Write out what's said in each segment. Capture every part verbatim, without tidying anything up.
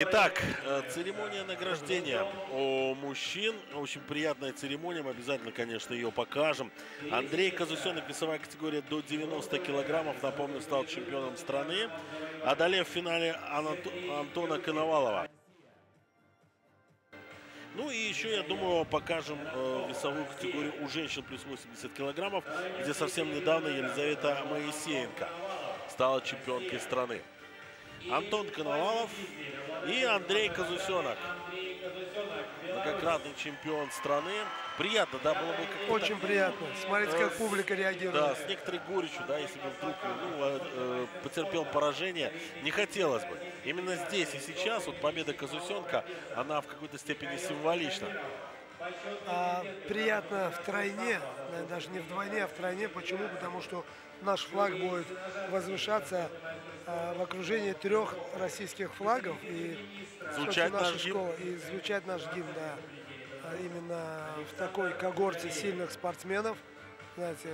Итак, церемония награждения у мужчин. Очень приятная церемония, мы обязательно, конечно, ее покажем. Андрей Казусёнок, весовая категория до девяноста килограммов, напомню, стал чемпионом страны, одолев в финале Антона Коновалова. Ну и еще, я думаю, покажем э, весовую категорию у женщин плюс восемьдесят килограммов, где совсем недавно Елизавета Моисеенко стала чемпионкой страны. Антон Коновалов и Андрей Казусёнок, многократный чемпион страны. Приятно, да, было бы как-то очень так, приятно. Смотрите, э, как публика реагирует. Да, с некоторой горечью, да, если бы вдруг ну, э, потерпел поражение, не хотелось бы. Именно здесь и сейчас вот победа Казусёнка, она в какой-то степени символична. А, приятно втройне, даже не вдвойне, а втройне. Почему? Потому что наш флаг будет возвышаться а, в окружении трех российских флагов. И звучать наша наш школа, и звучать наш гимн, да. А именно в такой когорте сильных спортсменов. Знаете,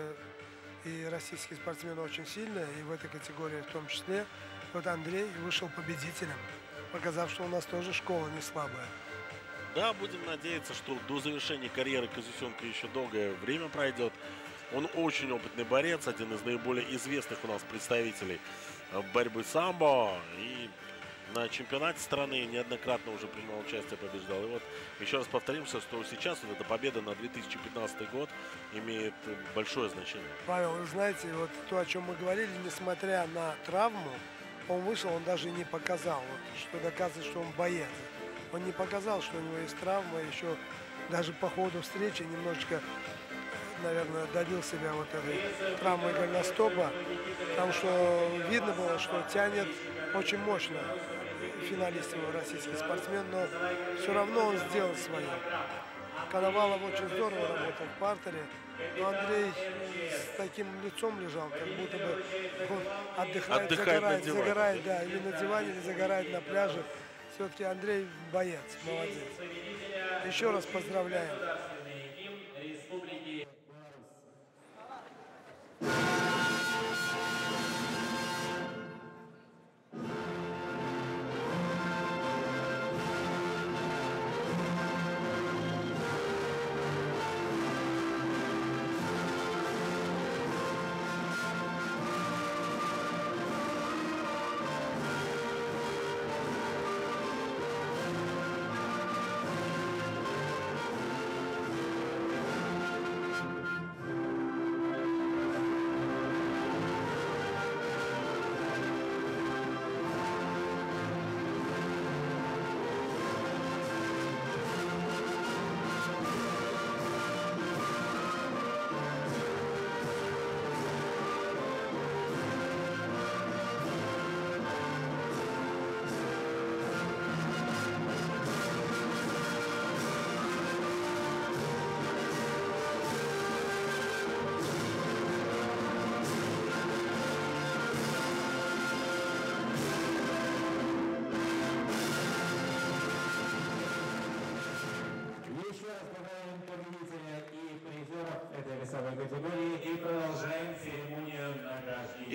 и российские спортсмены очень сильные, и в этой категории в том числе. Вот Андрей вышел победителем, показав, что у нас тоже школа не слабая. Да, будем надеяться, что до завершения карьеры Казусёнка еще долгое время пройдет. Он очень опытный борец, один из наиболее известных у нас представителей борьбы самбо. И на чемпионате страны неоднократно уже принимал участие, побеждал. И вот еще раз повторимся, что сейчас вот эта победа на две тысячи пятнадцатый год имеет большое значение. Павел, вы знаете, вот то, о чем мы говорили, несмотря на травму, он вышел, он даже не показал, вот, что доказывает, что он боец. Он не показал, что у него есть травма, еще даже по ходу встречи немножечко, наверное, добил себя вот этой травмой голеностопа, потому что видно было, что тянет очень мощно финалист его, российский спортсмен, но все равно он сделал свое. Коновалов очень здорово работал в партере, но Андрей с таким лицом лежал, как будто бы отдыхает, отдыхает загорает, загорает, да, или на диване, или загорает на пляже. Все-таки Андрей боец, молодец. Еще раз поздравляем.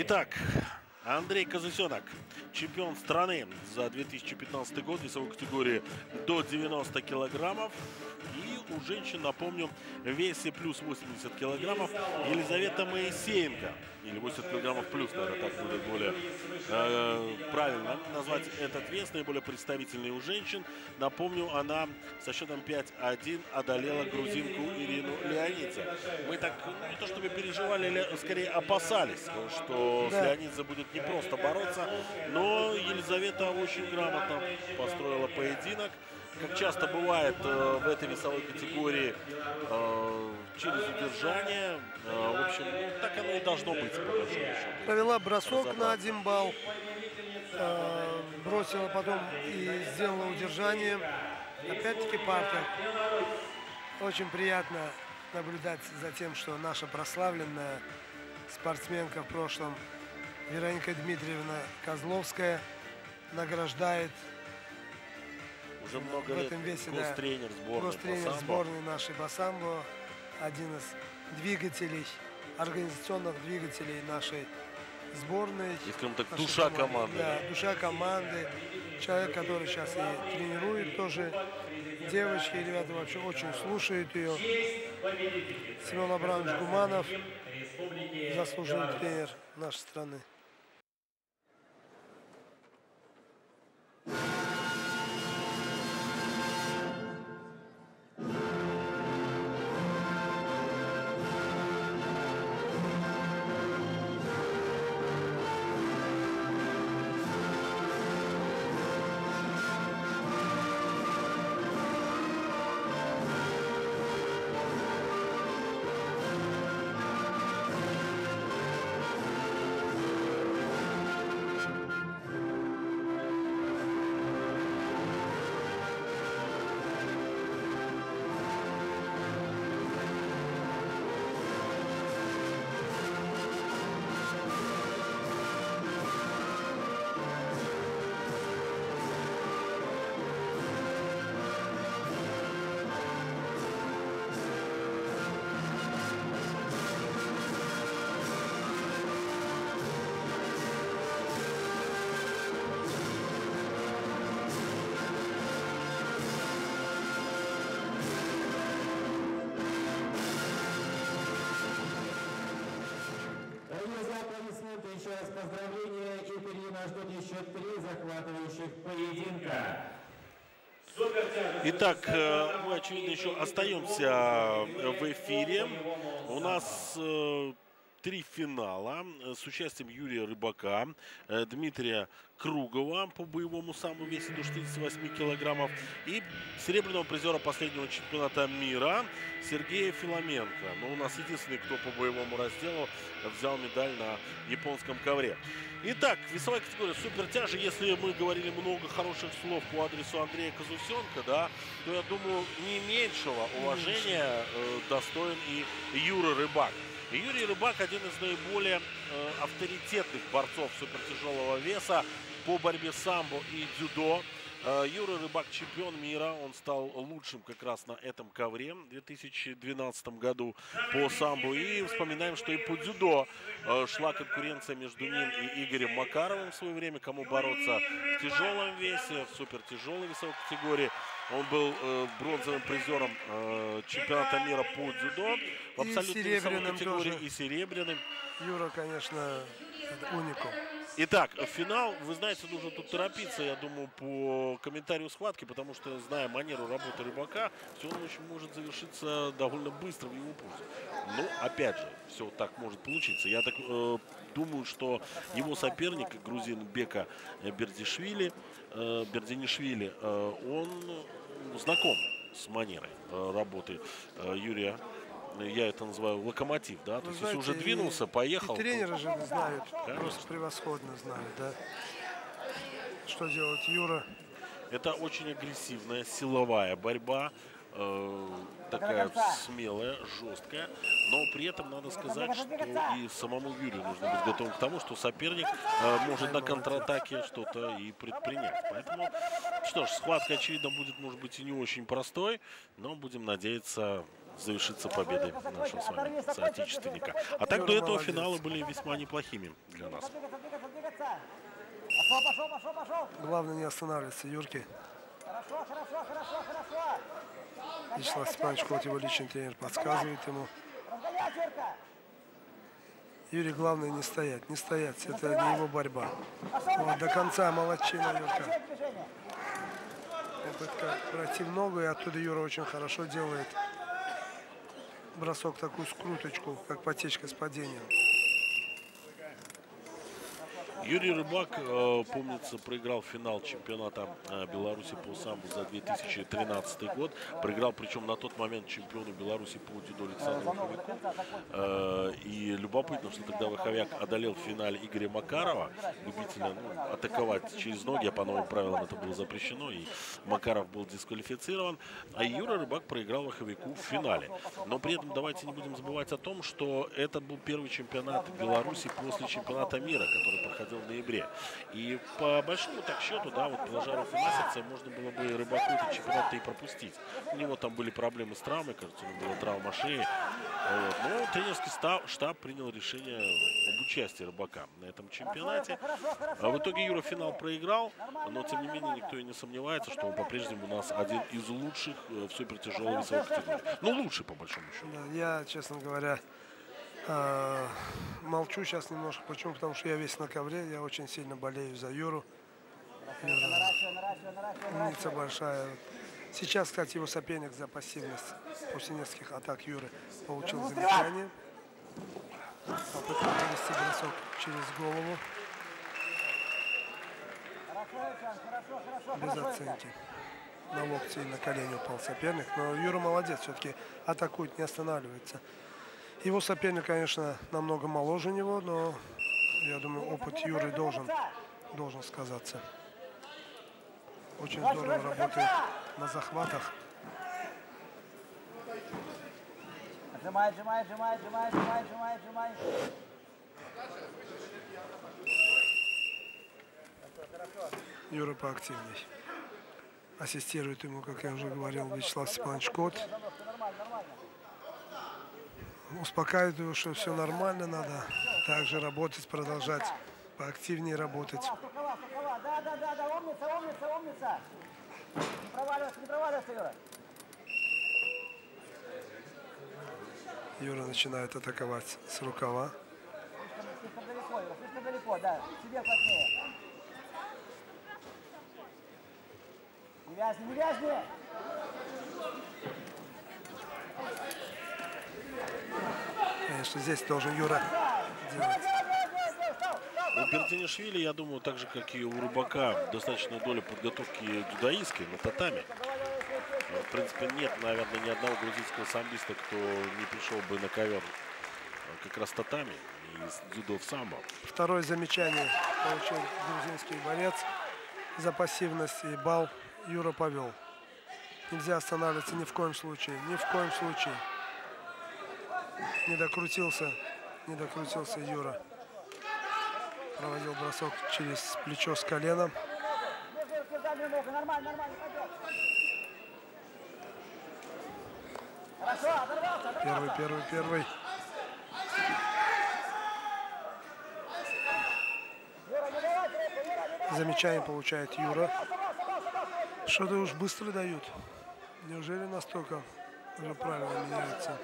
Итак, Андрей Казусёнок, чемпион страны за две тысячи пятнадцатый год в весовой категории до девяноста килограммов. И у женщин, напомню, весе плюс восемьдесят килограммов Елизавета Моисеенко. Или восемьдесят килограммов плюс, наверное, так будет более э, правильно назвать этот вес, наиболее представительный у женщин. Напомню, она со счетом пять один одолела грузинку Ирину Леонидзе. Мы так не то чтобы переживали, скорее опасались, что да, с Леонидзе будет непросто бороться, но Елизавета очень грамотно построила поединок. Как часто бывает э, в этой весовой категории, э, через удержание, э, в общем, так оно и должно быть. Провела бросок Разобрал. на один балл, э, бросила потом и сделала удержание. Опять-таки партер. Очень приятно наблюдать за тем, что наша прославленная спортсменка в прошлом Вероника Дмитриевна Козловская награждает уже много в лет этом весе, да, тренер сборной, тренер сборной нашей Басанго, один из двигателей, организационных двигателей нашей сборной. И, скажем так, нашей душа команды. команды. Да, душа команды. человек, который сейчас и тренирует тоже девочки, и ребята вообще очень слушают ее. Семен Абрамович Гуманов, заслуженный тренер нашей страны. Итак, мы, очевидно, еще остаемся в эфире. У нас три финала с участием Юрия Рыбака, Дмитрия Кругова по боевому самому весе до шестидесяти восьми килограммов и серебряного призера последнего чемпионата мира Сергея Филоменко. Но у нас единственный, кто по боевому разделу взял медаль на японском ковре. Итак, весовая категория супертяжи. Если мы говорили много хороших слов по адресу Андрея Казусёнка, да, то, я думаю, не меньшего уважения э, достоин и Юра Рыбак. И Юрий Рыбак один из наиболее э, авторитетных борцов супертяжелого веса по борьбе самбо и дзюдо. Юра Рыбак чемпион мира, он стал лучшим как раз на этом ковре в две тысячи двенадцатом году по самбо. И вспоминаем, что и по дзюдо шла конкуренция между ним и Игорем Макаровым в свое время, кому бороться в тяжелом весе, в супертяжелой весовой категории. Он был э, бронзовым призером э, чемпионата мира по дзюдо в абсолютной весовой категории тоже. И серебряным. Юра, конечно, уникум. Итак, финал, вы знаете, нужно тут торопиться, я думаю, по комментарию схватки, потому что, зная манеру работы Рыбака, все очень может завершиться довольно быстро в его пользу. Но, опять же, все так может получиться. Я так э, думаю, что его соперник, грузин Бека Бердженишвили, э, Бердженишвили э, он знаком с манерой э, работы э, Юрия. Я это называю локомотив, да? Ну, то есть, знаете, если уже двинулся, и, поехал... И тренеры то... же знают, конечно. Просто превосходно знают, да? Что делать, Юра? Это очень агрессивная, силовая борьба, э, такая смелая, жесткая. Но при этом надо сказать, что и самому Юрию нужно быть готовым к тому, что соперник э, может на контратаке что-то и предпринять. Поэтому, что ж, схватка, очевидно, будет, может быть, и не очень простой, но будем надеяться... завершится победой нашего с вами соотечественника. А так до этого финала были весьма неплохими для нас. Главное не останавливаться, Юрки. Вячеслав Степанович Кот, его личный тренер, подсказывает ему. Юрий, главное не стоять, не стоять. Это не его борьба. Вот, до конца молодчина, Юрка. Попытка пройти в ногу, и оттуда Юра очень хорошо делает. Бросок, такую скруточку, как потечка с падением. Юрий Рыбак, э, помнится, проиграл финал чемпионата э, Беларуси по самбо за две тысячи тринадцатый год. Проиграл, причем на тот момент, чемпиону Беларуси по дзюдо Александру Ваховику. Э, и любопытно, что тогда Ваховяк одолел в финале Игоря Макарова. Любителя ну, атаковать через ноги, а по новым правилам это было запрещено. И Макаров был дисквалифицирован. А Юра Рыбак проиграл Ваховику в финале. Но при этом давайте не будем забывать о том, что это был первый чемпионат Беларуси после чемпионата мира, который проходил проводил в ноябре. И по большому так счету, да, вот Положаров и Насица можно было бы Рыбаку этот чемпионат и пропустить. У него там были проблемы с травмой, кажется, у него была травма шеи. Вот. Но тренерский штаб принял решение об участии Рыбака на этом чемпионате. В итоге Юра финал проиграл, но тем не менее никто и не сомневается, что он по-прежнему у нас один из лучших в супертяжелом весовой категории. Ну, лучший, по большому счету. Я, честно говоря, молчу сейчас немножко. Почему? Потому что я весь на ковре, я очень сильно болею за Юру. Умница большая. Сейчас, кстати, его соперник за пассивность после нескольких атак Юры получил замечание. Попытка провести бросок через голову. Без оценки. На локти и на колени упал соперник. Но Юра молодец, все-таки атакует, не останавливается. Его соперник, конечно, намного моложе него, но, я думаю, опыт Юры должен, должен сказаться. Очень здорово работает на захватах. Отжимай, отжимай, отжимай, отжимай, отжимай, отжимай, отжимай. Юра поактивней. Ассистирует ему, как я уже говорил, Вячеслав Степанович Кот. Успокаивает его, что все нормально, надо также работать, продолжать, поактивнее работать. Да, да, да, да, умница, умница, умница. Не проваливайся, не проваливайся, Юра. Юра начинает атаковать с рукава. Слишком, слишком далеко, Юра, слишком далеко, да, себе плотнее. Не вязни, не вязни. Конечно, здесь должен Юра делать. У Бердженишвили, я думаю, так же, как и у Рыбака, достаточная доля подготовки дудаистской на татами. В принципе, нет, наверное, ни одного грузинского самбиста, кто не пришел бы на ковер как раз татами из дзюдо в самбо. Второе замечание получил грузинский борец за пассивность, и балл Юра повел. Нельзя останавливаться ни в коем случае, ни в коем случае. Не докрутился, не докрутился Юра. Проводил бросок через плечо с коленом. Первый, первый, первый. Замечание получает Юра. Что-то уж быстро дают. Неужели настолько уже правила меняются?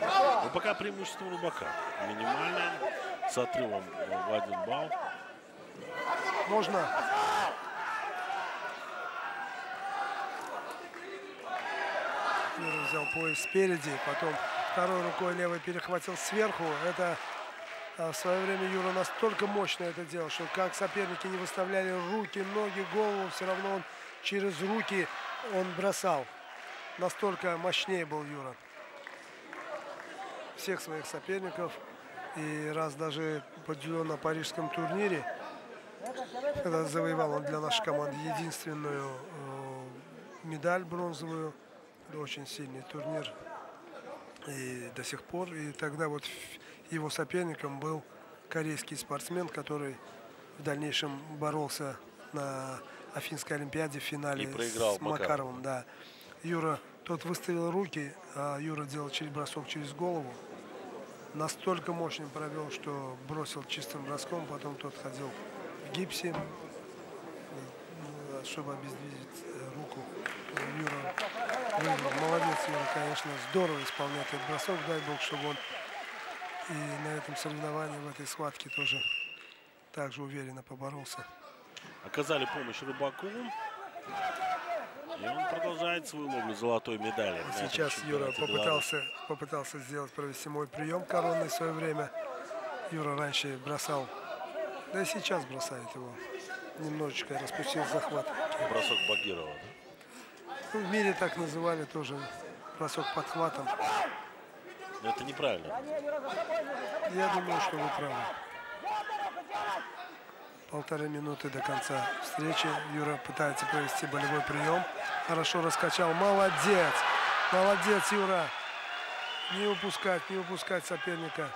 Но пока преимущество Рыбака минимальное, с отрывом в один балл. Можно. Юра взял пояс спереди, потом второй рукой левой перехватил сверху. Это в свое время Юра настолько мощно это делал, что как соперники не выставляли руки, ноги, голову, все равно он через руки он бросал. Настолько мощнее был Юра всех своих соперников. И раз даже победил на парижском турнире, когда завоевал он для нашей команды единственную медаль бронзовую, очень сильный турнир и до сих пор. И тогда вот его соперником был корейский спортсмен, который в дальнейшем боролся на Афинской Олимпиаде в финале и проиграл с Макаровым. Да. Юра, тот выставил руки, а Юра делал через бросок через голову. Настолько мощным провел, что бросил чистым броском, потом тот ходил в гипсе, чтобы обездвижить руку. Юра выиграл. Молодец, Юра, конечно, здорово исполняет этот бросок. Дай бог, чтобы он и на этом соревновании, в этой схватке тоже так же уверенно поборолся. Оказали помощь Рыбаку. И он продолжает свою ловлю золотой медали. Сейчас Юра попытался, попытался сделать, провести мой прием коронный в свое время. Юра раньше бросал, да и сейчас бросает его. Немножечко распустил захват. Бросок Багирова, да? Ну, в мире так называли тоже бросок подхватом. Но это неправильно. Я думаю, что вы правы. Полторы минуты до конца встречи. Юра пытается провести болевой прием. Хорошо раскачал. Молодец! Молодец, Юра! Не упускать, не упускать соперника.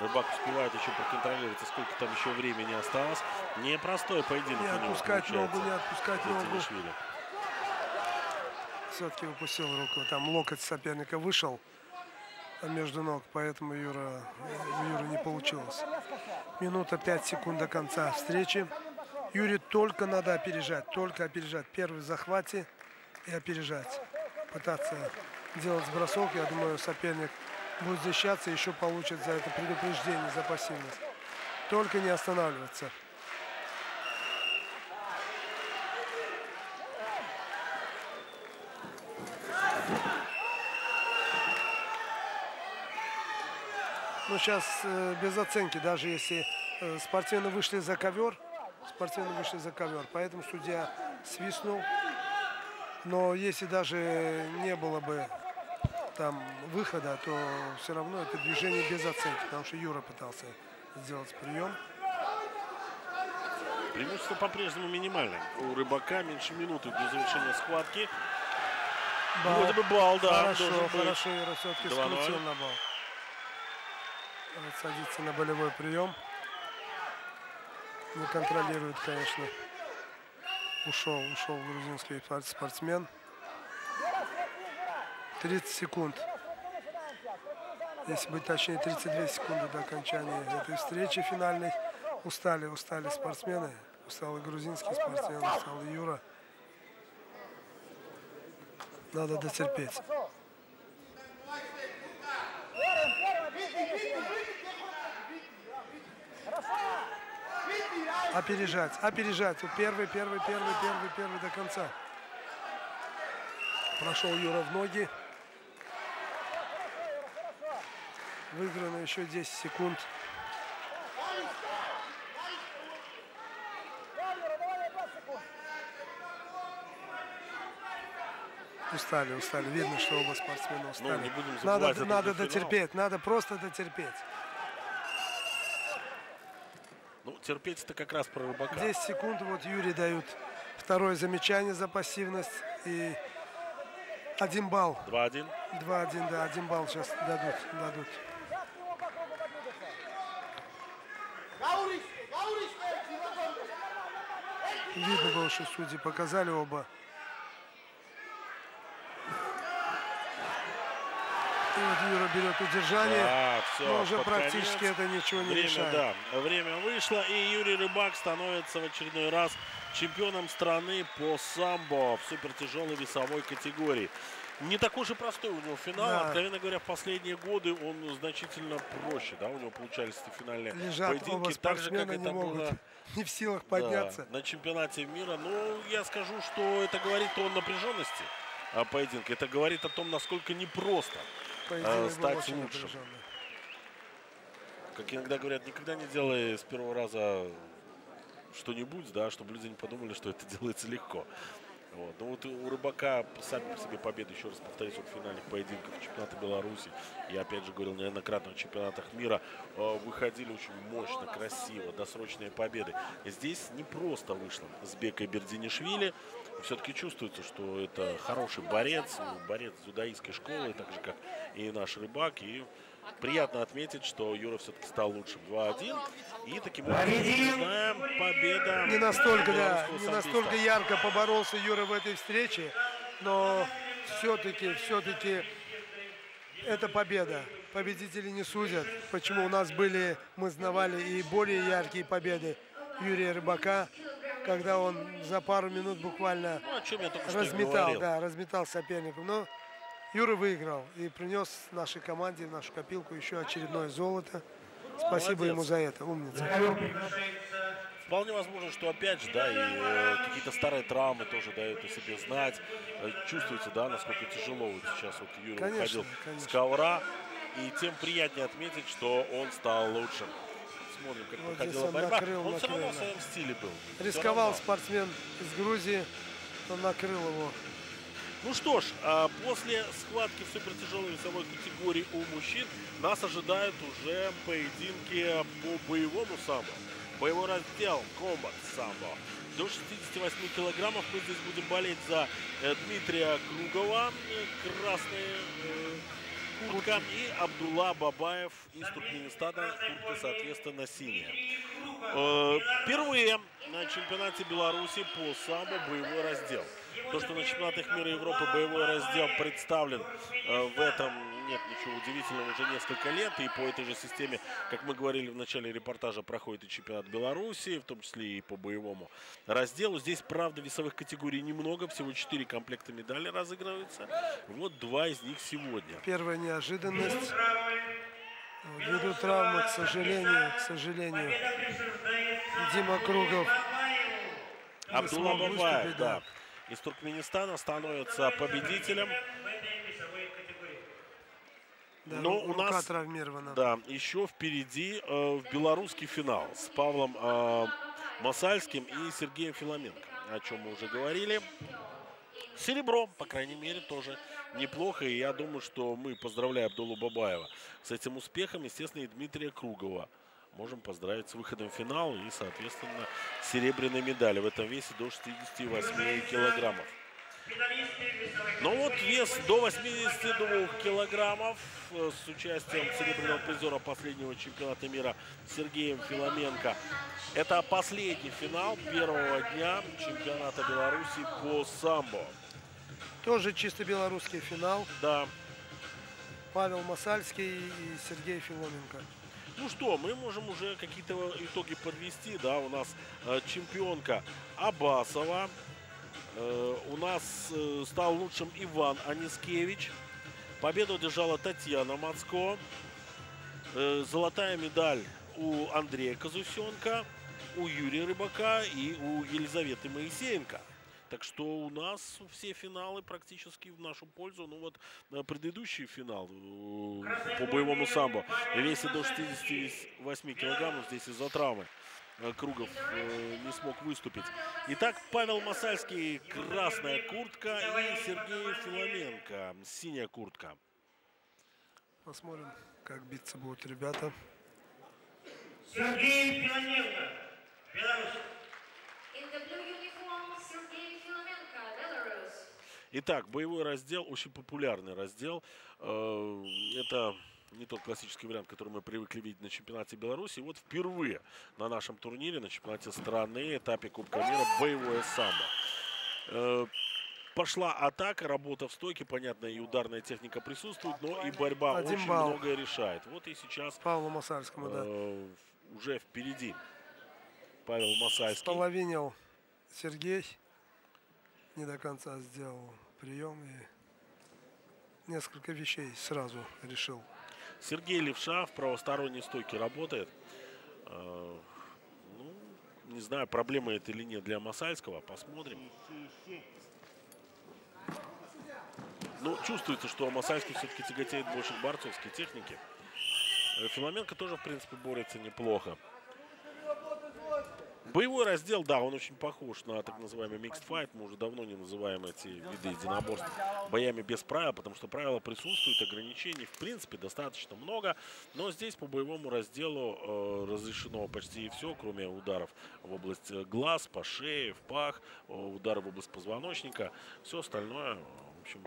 Рыбак успевает еще проконтролироваться, сколько там еще времени осталось. Непростой поединок. Не отпускать ногу, не отпускать ногу. Все-таки выпустил руку. Там локоть соперника вышел между ног, поэтому Юра, Юра не получилось. Минута пять секунд до конца встречи. Юрий только надо опережать, только опережать. Первый в захвате и опережать. Пытаться делать бросок. Я думаю, соперник будет защищаться, еще получит за это предупреждение, за пассивность. Только не останавливаться. Ну, сейчас э, без оценки, даже если э, спортсмены вышли за ковер, спортсмены вышли за ковер, поэтому судья свистнул. Но если даже не было бы там выхода, то все равно это движение без оценки, потому что Юра пытался сделать прием. Преимущество по-прежнему минимальное. У Рыбака меньше минуты до завершения схватки. Бал. Вроде бы бал, да. Хорошо, хорошо, Юра все-таки скрутил на бал. Вот садится на болевой прием. Не контролирует, конечно. Ушел, ушел грузинский спортсмен. тридцать секунд. Если быть точнее, тридцать две секунды до окончания этой встречи финальной. Устали, устали спортсмены. Устал и грузинский спортсмен, устал и Юра. Надо дотерпеть. Опережать, опережать. Первый, первый, первый, первый, первый до конца. Прошел Юра в ноги. Выиграно еще десять секунд. Устали, устали. Видно, что оба спортсмена устали. Ну, не будем забывать, надо надо дотерпеть, финал. Надо просто дотерпеть. Ну, терпеть-то как раз про Рыбака. десять секунд. Вот Юрий дают второе замечание за пассивность. И один балл. два-один. два-один, да, один балл сейчас дадут. дадут. Видно было, что судьи показали оба. И вот Юра берет удержание, да, все, но уже практически конец. Это ничего не время, решает. Да, время вышло, и Юрий Рыбак становится в очередной раз чемпионом страны по самбо в супертяжелой весовой категории. Не такой же простой у него финал, да. Откровенно говоря, в последние годы он значительно проще, да, у него получались финальные Лежат поединки, так же, как это было... Не в силах подняться. Да, на чемпионате мира, но я скажу, что это говорит о напряженности поединка, это говорит о том, насколько непросто стать лучшим. Как иногда говорят, никогда не делай с первого раза что-нибудь, да, чтобы люди не подумали, что это делается легко. Вот. Но вот у Рыбака сами по себе победы, еще раз повторюсь, в финальных поединках чемпионата Беларуси, я опять же говорил, неоднократно на чемпионатах мира выходили очень мощно, красиво, досрочные победы. Здесь не просто вышло с Бекой Бердженишвили. Все-таки чувствуется, что это хороший борец, борец дзюдоистской школы, так же, как и наш Рыбак. И приятно отметить, что Юра все-таки стал лучшим. два-один. И таким образом победа. Не настолько, да, не настолько ярко поборолся Юра в этой встрече, но все-таки, все-таки это победа. Победители не судят. Почему у нас были, мы знавали и более яркие победы Юрия Рыбака, когда он за пару минут буквально ну, разметал, да, разметал соперников. Но Юра выиграл и принес нашей команде, в нашу копилку еще очередное золото. Спасибо Молодец. Ему за это, умница. Вполне возможно, что опять же, да, и э, какие-то старые травмы тоже дают о себе знать. Чувствуется, да, насколько тяжело вот сейчас вот Юра конечно, уходил конечно. с ковра. И тем приятнее отметить, что он стал лучшим. Смотрим, как вот проходила он борьба. Накрыл, он накрыл, все равно да. в своем стиле был. Рисковал спортсмен из Грузии, он накрыл его. Ну что ж, после схватки в супертяжелой весовой категории у мужчин нас ожидают уже поединки по боевому самбо. Боевой раздел комбат самбо. до шестидесяти восьми килограммов. Мы здесь будем болеть за Дмитрия Кругова, красная куртка, и Абдула Бабаев из Туркменистана, куртка, соответственно, синяя. Впервые на чемпионате Беларуси по самбо боевой раздел. То, что на чемпионатах мира и Европы боевой раздел представлен, в этом нет ничего удивительного уже несколько лет. И по этой же системе, как мы говорили в начале репортажа, проходит и чемпионат Беларуси, в том числе и по боевому разделу. Здесь, правда, весовых категорий немного. Всего четыре комплекта медалей разыгрываются. Вот два из них сегодня. Первая неожиданность. Ввиду травмы, к сожалению, к сожалению, Дима Кругов Абдула Бабаев, да, из Туркменистана становится победителем. Да, но у нас травмирована. Да, еще впереди э, в белорусский финал с Павлом э, Масальским и Сергеем Филоменко, о чем мы уже говорили. Серебром, по крайней мере, тоже неплохо. И я думаю, что мы, поздравляем Абдулу Бабаева с этим успехом, естественно, и Дмитрия Кругова можем поздравить с выходом в финал и, соответственно, серебряной медали в этом весе до шестидесяти восьми килограммов. Ну вот вес до восьмидесяти двух килограммов с участием серебряного призера последнего чемпионата мира Сергеем Филоменко. Это последний финал первого дня чемпионата Беларуси по самбо. Тоже чисто белорусский финал. Да. Павел Масальский и Сергей Филоменко. Ну что, мы можем уже какие-то итоги подвести. Да, у нас э, чемпионка Абасова. Э, у нас э, стал лучшим Иван Анискевич. Победу одержала Татьяна Мацко. Э, золотая медаль у Андрея Казусёнка, у Юрия Рыбака и у Елизаветы Моисеенко. Так что у нас все финалы практически в нашу пользу. Ну вот предыдущий финал по боевому самбо в весе до шестидесяти восьми килограммов. Здесь из-за травмы Кругов не смог выступить. Итак, Павел Масальский, красная куртка, и Сергей Филоменко, синяя куртка. Посмотрим, как биться будут ребята. Сергей Филоменко, Беларусь. Итак, боевой раздел, очень популярный раздел. Это не тот классический вариант, который мы привыкли видеть на чемпионате Беларуси. И вот впервые на нашем турнире, на чемпионате страны, этапе Кубка мира, боевое самбо. Пошла атака, работа в стойке, понятно, и ударная техника присутствует, но и борьба Один очень балл. многое решает. Вот и сейчас Павлу Масальскому, э, да. уже впереди Павел Масальский. Половинил Сергей. Не до конца сделал прием и несколько вещей сразу решил. Сергей левша, в правосторонней стойке работает. Ну, не знаю, проблема это или нет для Масальского. Посмотрим. Ну, чувствуется, что Масальский все-таки тяготеет больше к борцовской технике. Филоменко тоже, в принципе, борется неплохо. Боевой раздел, да, он очень похож на так называемый mixed fight. Мы уже давно не называем эти виды единоборств боями без правил, потому что правила присутствуют, ограничений, в принципе, достаточно много. Но здесь по боевому разделу э, разрешено почти все, кроме ударов в область глаз, по шее, в пах, удары в область позвоночника. Все остальное, в общем,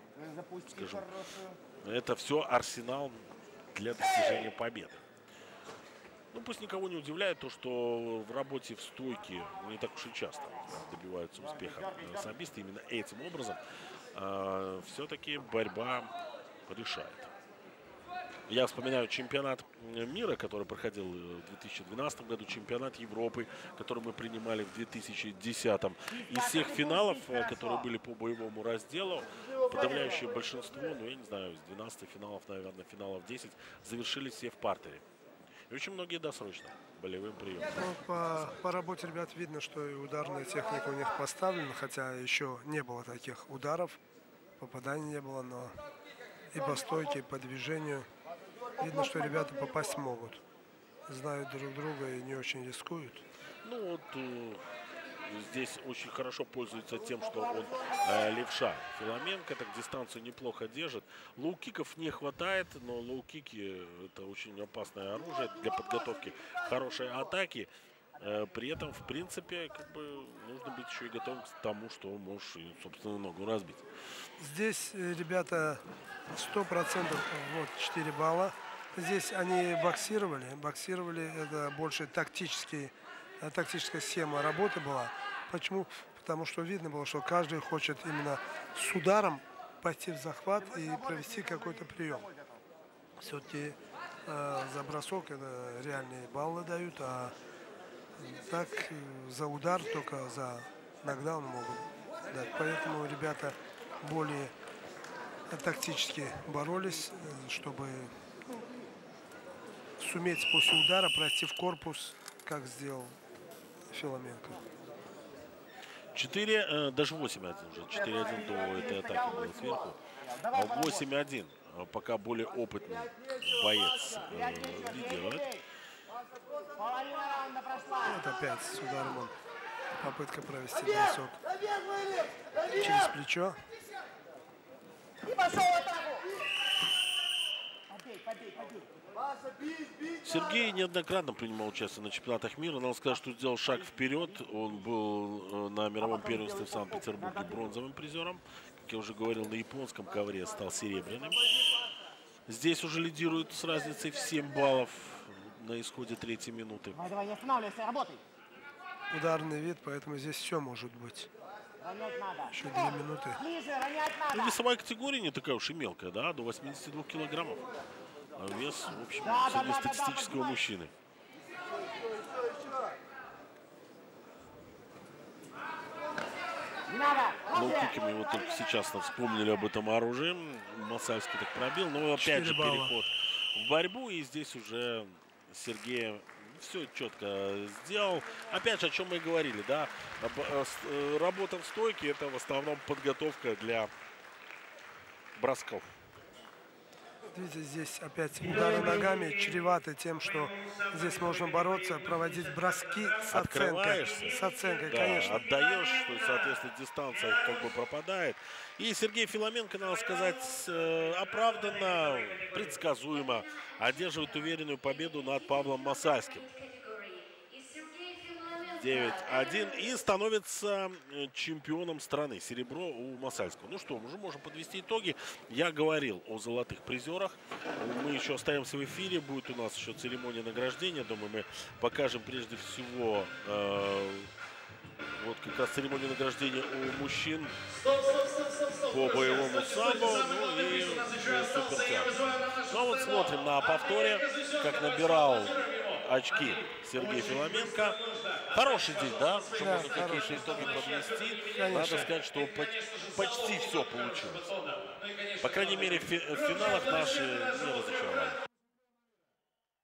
скажем, это все арсенал для достижения победы. Ну, пусть никого не удивляет то, что в работе в стойке не так уж и часто добиваются успеха самбисты. Именно этим образом э, все-таки борьба решает. Я вспоминаю чемпионат мира, который проходил в две тысячи двенадцатом году, чемпионат Европы, который мы принимали в две тысячи десятом. Из всех финалов, которые были по боевому разделу, подавляющее большинство, ну, я не знаю, из двенадцати финалов, наверное, финалов десять, завершились все в партере. И очень многие досрочно болевым приемом. Ну, по, по работе ребят видно, что и ударная техника у них поставлена, хотя еще не было таких ударов, попаданий не было, но и по стойке, и по движению видно, что ребята попасть могут. Знают друг друга и не очень рискуют. Ну вот здесь очень хорошо пользуется тем, что он э, левша. Филоменко так дистанцию неплохо держит. Лоу-киков не хватает, но лоу-кики это очень опасное оружие для подготовки хорошей атаки. При этом, в принципе, как бы нужно быть еще и готовым к тому, что можешь и собственную ногу разбить. Здесь, ребята, сто процентов вот четыре балла. Здесь они боксировали. Боксировали, это больше тактический, тактическая схема работы была. Почему? Потому что видно было, что каждый хочет именно с ударом пойти в захват и провести какой-то прием. Все-таки э, за бросок это реальные баллы дают, а так за удар, только за нокдаун могут дать. Поэтому ребята более тактически боролись, чтобы суметь после удара пройти в корпус, как сделал Филоменко. четыре, даже восемь один уже. четыре один до этой атаки было сверху. восемь один. Пока более опытный боец лидирует. Вот опять с ударом он. Попытка провести бросок через плечо. Сергей неоднократно принимал участие на чемпионатах мира. Надо сказать, что сделал шаг вперед. Он был на мировом первенстве в Санкт-Петербурге бронзовым призером. Как я уже говорил, на японском ковре стал серебряным. Здесь уже лидирует с разницей в семь баллов на исходе третьей минуты. Давай, не останавливайся, работай. Ударный вид, поэтому здесь все может быть. Еще две минуты. Ну, весовая категория не такая уж и мелкая, да, до восьмидесяти двух килограммов. А вес, в общем, среднестатистического мужчины. Ну, киками его только сейчас вспомнили об этом оружии. Масальский так пробил, но опять же переход в борьбу. И здесь уже Сергей все четко сделал. Опять же, о чем мы и говорили, да, работа в стойке — это в основном подготовка для бросков. Видите, здесь опять удары ногами чреваты тем, что здесь можно бороться, проводить броски с оценкой. С оценкой, да, конечно. Отдаешь, что, соответственно, дистанция как бы пропадает. И Сергей Филоменко, надо сказать, оправданно, предсказуемо одерживает уверенную победу над Павлом Масальским. девять один и становится чемпионом страны. Серебро у Масальского. Ну что, мы уже можем подвести итоги. Я говорил о золотых призерах. Мы еще остаемся в эфире. Будет у нас еще церемония награждения. Думаю, мы покажем прежде всего э, вот как раз церемонию награждения у мужчин по боевому самбо. Ну и суперкар. Ну а вот смотрим на повторе, как набирал очки Сергей Филоменко. Хороший день, да? Чтобы да, какие-то итоги подвести. Конечно. Надо сказать, что почти все получилось. По крайней мере, в финалах наши не разочаровали.